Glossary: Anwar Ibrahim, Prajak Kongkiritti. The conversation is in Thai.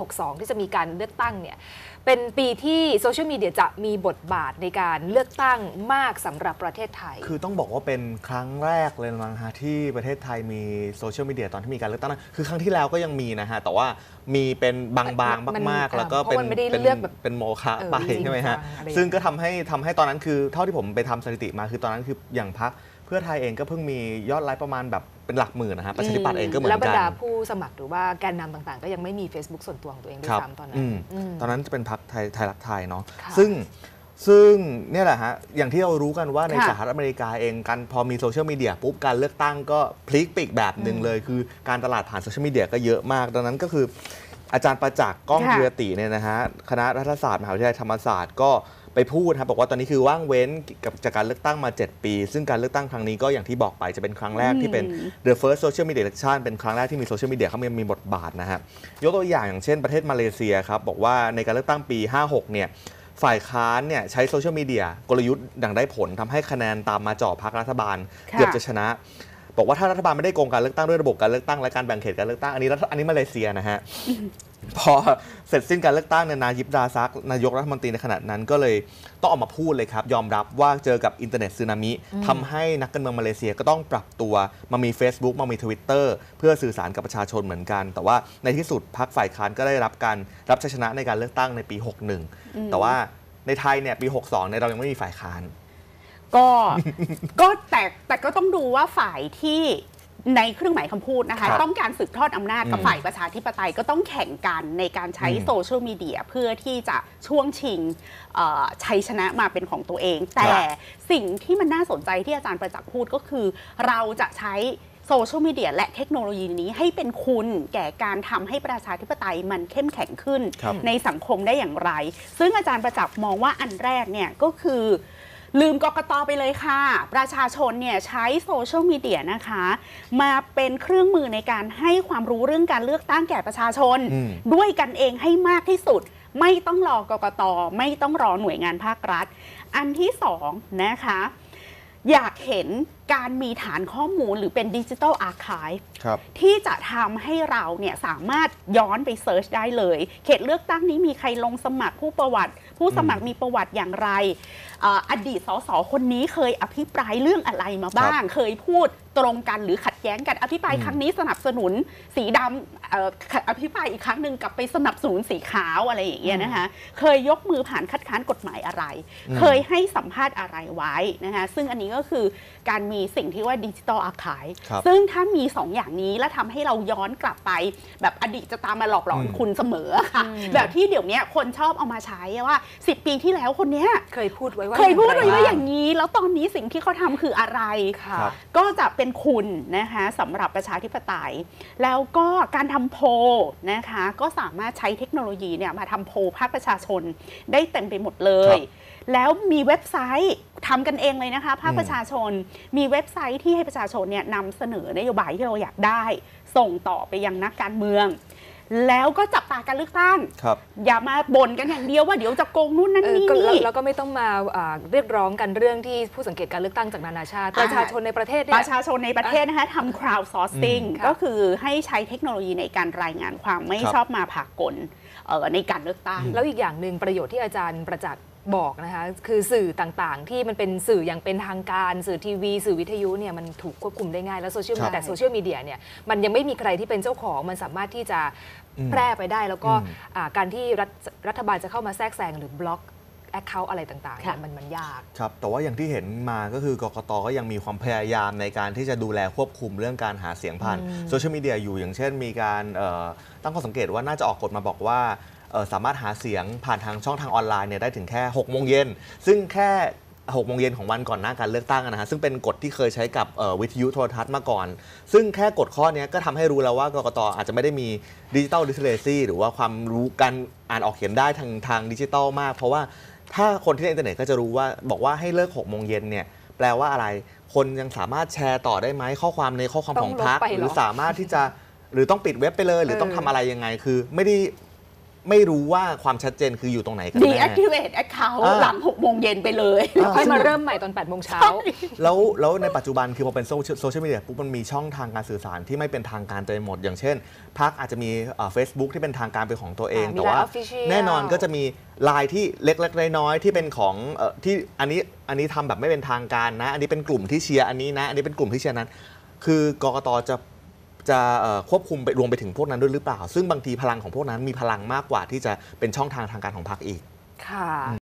62ที่จะมีการเลือกตั้งเนี่ยเป็นปีที่โซเชียลมีเดียจะมีบทบาทในการเลือกตั้งมากสำหรับประเทศไทยคือต้องบอกว่าเป็นครั้งแรกเลยมั้งฮะที่ประเทศไทยมีโซเชียลมีเดียตอนที่มีการเลือกตั้งคือครั้งที่แล้วก็ยังมีนะฮะแต่ว่ามีเป็นบางๆมากๆแล้วก็เป็นโมฆะไปใช่ไหมฮะซึ่งก็ทำให้ตอนนั้นคือเท่าที่ผมไปทำสถิติมาคือตอนนั้นคืออย่างพรรคเพื่อไทยเองก็เพิ่งมียอดไลค์ประมาณแบบเป็นหลักหมื่นนะฮะประชาธิปัตย์เองก็เหมือนกันและบรรดาผู้สมัครหรือว่าแกนนำต่างๆก็ยังไม่มี Facebook ส่วนตัวของตัวเองด้วยซ้ำตอนนั้นจะเป็นพรรคไทยรักไทยเนาะซึ่งเนี่ยแหละฮะอย่างที่เรารู้กันว่าในสหรัฐอเมริกาเองกันพอมีโซเชียลมีเดียปุ๊บการเลือกตั้งก็พลิกไปอีกแบบหนึ่งเลยคือการตลาดผ่านโซเชียลมีเดียก็เยอะมากดังนั้นก็คืออาจารย์ประจักษ์ก้องกิรติเนี่ยนะฮะคณะรัฐศาสตร์มหาวิทยาลัยธรรมศาสตร์ก็ไปพูดครับบอกว่าตอนนี้คือว่างเว้นจากการเลือกตั้งมา7ปีซึ่งการเลือกตั้งครั้งนี้ก็อย่างที่บอกไปจะเป็นครั้งแรกที่เป็น The First Social Media Election เป็นครั้งแรกที่มีโซเชียลมีเดียเข้ามามีบทบาทนะฮะยกตัวอย่างเช่นประเทศมาเลเซียครับบอกว่าในการเลือกตั้งปี56เนี่ยฝ่ายค้านเนี่ยใช้โซเชียลมีเดียกลยุทธ์ดังได้ผลทำให้คะแนนตามมาจ่อพรรครัฐบาลเกือบจะชนะบอกว่าถ้ารัฐบาลไม่ได้โกงการเลือกตั้งด้วยระบบการเลือกตั้งและการแบ่งเขตการเลือกตั้งอันนี้มาเลเซียนะฮะ พอเสร็จสิ้นการเลือกตั้งเนี่ยนายิบดาซักนายกรัฐมนตรีในขณะนั้นก็เลยต้องออกมาพูดเลยครับยอมรับว่าเจอกับอินเทอร์เน็ตสึนามิทำให้นักการเมืองมาเลเซียก็ต้องปรับตัวมามี Facebook มามี Twitter เพื่อสื่อสารกับประชาชนเหมือนกันแต่ว่าในที่สุดพรรคฝ่ายค้านก็ได้รับการรับชัยชนะในการเลือกตั้งในปี61แต่ว่าในไทยเนี่ยปี62เนี่ยเรายังไม่มีฝ่ายค้านก็แต่ก็ต้องดูว่าฝ่ายที่ในเครื่องหมายคำพูดนะคะต้องการสืบทอดอำนาจกับฝ่ายประชาธิปไตยก็ต้องแข่งกันในการใช้โซเชียลมีเดียเพื่อที่จะช่วงชิงชัยชนะมาเป็นของตัวเองแต่สิ่งที่มันน่าสนใจที่อาจารย์ประจักษ์พูดก็คือเราจะใช้โซเชียลมีเดียและเทคโนโลยีนี้ให้เป็นคุณแก่การทำให้ประชาธิปไตยมันเข้มแข็งขึ้นในสังคมได้อย่างไรซึ่งอาจารย์ประจักษ์มองว่าอันแรกเนี่ยก็คือลืมกกต.ไปเลยค่ะประชาชนเนี่ยใช้โซเชียลมีเดียนะคะมาเป็นเครื่องมือในการให้ความรู้เรื่องการเลือกตั้งแก่ประชาชนด้วยกันเองให้มากที่สุดไม่ต้องรอกกต.ไม่ต้องรอหน่วยงานภาครัฐอันที่สองนะคะอยากเห็นการมีฐานข้อมูลหรือเป็นดิจิทัลอาร์ไคฟ์ที่จะทำให้เราเนี่ยสามารถย้อนไปเซิร์ชได้เลยเขตเลือกตั้งนี้มีใครลงสมัครผู้สมัครมีประวัติอย่างไรอดีตสสคนนี้เคยอภิปรายเรื่องอะไรมาบ้างเคยพูดตรงกันหรือขัดแย้งกันอภิปรายครั้งนี้สนับสนุนสีดำอภิปรายอีกครั้งหนึ่งกลับไปสนับสนุนสีขาวอะไรอย่างเงี้ยนะคะเคยยกมือผ่านคัดค้านกฎหมายอะไรเคยให้สัมภาษณ์อะไรไว้นะคะซึ่งอันนี้ก็คือการมีสิ่งที่ว่าดิจิตอลอาร์ไคฟ์ซึ่งถ้ามี2 อย่างนี้แล้วทำให้เราย้อนกลับไปแบบอดีตจะตามมาหลอกหลอนคุณเสมอค่ะแบบที่เดี๋ยวนี้คนชอบเอามาใช้ว่า10ปีที่แล้วคนนี้เคยพูดไว้ว่าอย่างนี้แล้วตอนนี้สิ่งที่เขาทำคืออะไรค่ะก็จะเป็นคุณนะคะสำหรับประชาธิปไตยแล้วก็การทำโพลนะคะก็สามารถใช้เทคโนโลยีเนี่ยมาทำโพลภาคประชาชนได้เต็มไปหมดเลยแล้วมีเว็บไซต์ทำกันเองเลยนะคะภาคประชาชนมีเว็บไซต์ที่ให้ประชาชนเนี่ยนำเสนอนโยบายที่เราอยากได้ส่งต่อไปยังนักการเมืองแล้วก็จับตาการเลือกตั้งอย่ามาบ่นกันอย่างเดียวว่าเดี๋ยวจะโกงนู่นนั่นนี่แล้วก็ไม่ต้องมาเรียกร้องกันเรื่องที่ผู้สังเกตการเลือกตั้งจากนานาชาติประชาชนในประเทศนะคะทำ crowd sourcing ก็คือให้ใช้เทคโนโลยีในการรายงานความไม่ชอบมาพากลในการเลือกตั้งแล้วอีกอย่างหนึ่งประโยชน์ที่อาจารย์ประจักษ์บอกนะคะคือสื่อต่างๆที่มันเป็นสื่ออย่างเป็นทางการสื่อทีวีสื่อวิทยุเนี่ยมันถูกควบคุมได้ง่ายแล้วโซเชียลมีเดียเนี่ยมันยังไม่มีใครที่เป็นเจ้าของมันสามารถที่จะแพร่ไปได้แล้วก็การที่รัฐบาลจะเข้ามาแทรกแซงหรือบล็อกแอคเคาท์อะไรต่างๆมันยากครับแต่ว่าอย่างที่เห็นมาก็คือกกต.ก็ยังมีความพยายามในการที่จะดูแลควบคุมเรื่องการหาเสียงผ่านโซเชียลมีเดียอยู่อย่างเช่นมีการตั้งข้อสังเกตว่าน่าจะออกกฎมาบอกว่าสามารถหาเสียงผ่านทางช่องทางออนไลน์เนี่ยได้ถึงแค่6โมงเย็นซึ่งแค่6โมงเย็นของวันก่อนหน้าการเลือกตั้งนะฮะซึ่งเป็นกฎที่เคยใช้กับวิทยุโทรทัศน์มาก่อนซึ่งแค่กฎข้อนี้ก็ทำให้รู้แล้วว่ากกต.อาจจะไม่ได้มีดิจิทัลลิเทอเรซีหรือว่าความรู้การอ่านออกเขียนได้ทางดิจิทัลมากเพราะว่าถ้าคนที่เล่นอินเทอร์เน็ตก็จะรู้ว่าบอกว่าให้เลิก6โมงเย็นเนี่ยแปลว่าอะไรคนยังสามารถแชร์ต่อได้ไหมข้อความของพรรคหรือสามารถที่จะหรือต้องปิดเว็บไปเลยหรือต้องทำอะไรยังไงคือไม่ได้ ไม่รู้ว่าความชัดเจนคืออยู่ตรงไหนกันแน่ deactivate account หลัง 18:00 นไปเลยแล้วค่อยมาเริ่มใหม่ตอน 8:00 นแล้วในปัจจุบันคือพอเป็นโซเชียลมีเดียปุ๊บมันมีช่องทางการสื่อสารที่ไม่เป็นทางการเต็มหมดอย่างเช่นพรรคอาจจะมี Facebook ที่เป็นทางการเป็นของตัวเองแต่ว่าแน่นอนก็จะมีไลน์ที่เล็กๆน้อยๆที่เป็นของที่อันนี้ทำแบบไม่เป็นทางการนะอันนี้เป็นกลุ่มที่เชียร์อันนี้นะอันนี้เป็นกลุ่มที่เชียร์นั้นคือกกต.จะควบคุมไปรวมไปถึงพวกนั้นด้วยหรือเปล่าซึ่งบางทีพลังของพวกนั้นมีพลังมากกว่าที่จะเป็นช่องทางการของพรรคอีกค่ะ